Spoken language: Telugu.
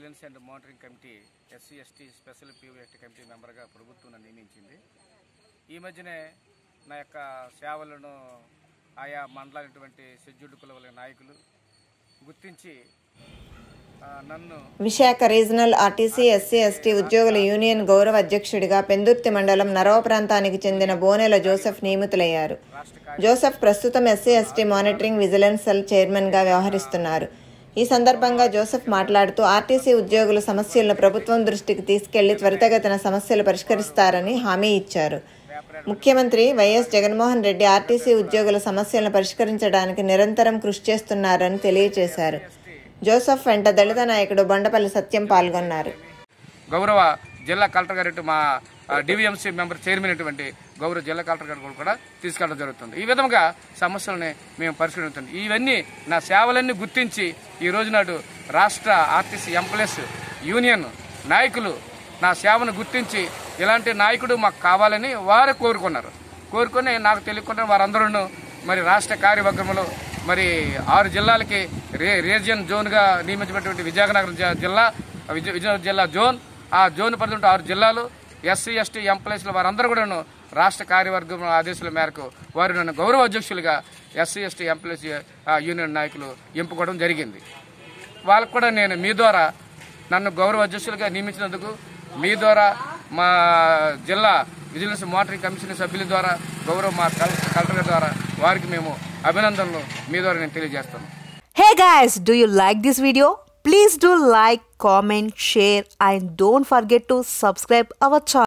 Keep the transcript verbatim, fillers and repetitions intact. Vigilance and Monitoring Committee, S C S T Special P V Act Committee member ga prabhutvam నియమించింది. ఈ మధ్యనే నా యొక్క సేవలను ఆయా మండలైనటువంటి షెడ్యూల్డ్ కులవల నాయకులు గుర్తించి Visakha regional RTC SC ST ఉద్యోగుల యూనియన్ గౌరవ అధ్యక్షుడిగా పెందుర్తి మండలం నరవ ప్రాంతానికి చెందిన బోనెల జోసెఫ్ నియమితులయ్యారు. జోసెఫ్ ప్రస్తుతం SC ST monitoring vigilance cell చైర్మన్గా వ్యవహరిస్తున్నారు. ఈ సందర్భంగా జోసెఫ్ మాట్లాడుతూ ఆర్టీసీ ఉద్యోగుల సమస్యలను ప్రభుత్వం దృష్టికి తీసుకెళ్లి త్వరితగతిన సమస్యలు పరిష్కరిస్తారని హామీ ఇచ్చారు. ముఖ్యమంత్రి వైఎస్ జగన్మోహన్ రెడ్డి ఆర్టీసీ ఉద్యోగుల సమస్యలను పరిష్కరించడానికి నిరంతరం కృషి చేస్తున్నారని తెలియజేశారు. జోసెఫ్ వెంట దళిత నాయకుడు బండపల్లి సత్యం పాల్గొన్నారు. గౌరవ జిల్లా కలెక్టర్ గారు మా డివిఎంసీ మెంబర్ చైర్మన్ అటువంటి గౌరవ జిల్లా కలెక్టర్ గారు కూడా తీసుకెళ్ళడం జరుగుతుంది. ఈ విధంగా సమస్యలని మేము పరిశీలిస్తున్నాం. ఇవన్నీ నా సేవలన్నీ గుర్తించి ఈ రోజు నాడు రాష్ట్ర ఆర్టీసీ ఎంప్లాయీస్ యూనియన్ నాయకులు నా సేవను గుర్తించి ఇలాంటి నాయకుడు మాకు కావాలని వారు కోరుకున్నారు. కోరుకుని నాకు తెలియకుండా వారందరూ మరి రాష్ట్ర కార్యవర్గంలో మరి ఆరు జిల్లాలకి రే రీజియన్ జోన్గా నియమించినటువంటి విజయనగరం జిల్లా విజయనగరం జిల్లా జోన్ ఆ జోన్ పరిధిలో ఆరు జిల్లాలు ఎస్సీ ఎస్టీ ఎంప్లాయీస్లు వారందరూ కూడాను రాష్ట్ర కార్యవర్గం ఆదేశాల మేరకు వారు నన్ను గౌరవ అధ్యక్షులుగా ఎస్సీ ఎస్టీ ఎంప్లాయీస్ యూనియన్ నాయకులు ఎంపుకోవడం జరిగింది. వాళ్ళకు కూడా నేను మీ ద్వారా నన్ను గౌరవ అధ్యక్షులుగా నియమించినందుకు మీ ద్వారా మా జిల్లా విజిలెన్స్ మానిటరింగ్ కమిషన్ సభ్యుల ద్వారా గౌరవ మా కలెక్టర్ ద్వారా వారికి మేము అభినందనలు మీ ద్వారా నేను తెలియజేస్తాను. Hey guys, do you like this video? Please do like, comment, share and don't forget to subscribe our channel.